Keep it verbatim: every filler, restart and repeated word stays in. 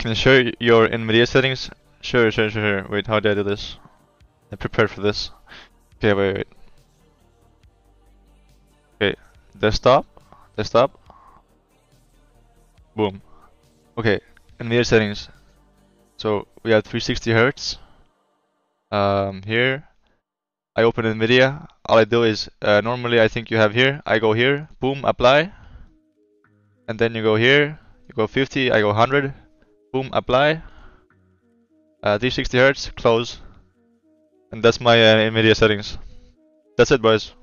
Can you show your NVIDIA settings? Sure, sure, sure. Wait, how do I do this? I prepared for this. Okay, wait, wait. Okay, desktop, desktop. Boom. Okay, NVIDIA settings. So we have three sixty hertz. Um, here, I open NVIDIA. All I do is uh, normally I think you have here. I go here. Boom, apply. And then you go here. You go fifty. I go one hundred. Boom, apply. Uh, three sixty hertz. Close. And that's my uh, NVIDIA settings. That's it, boys.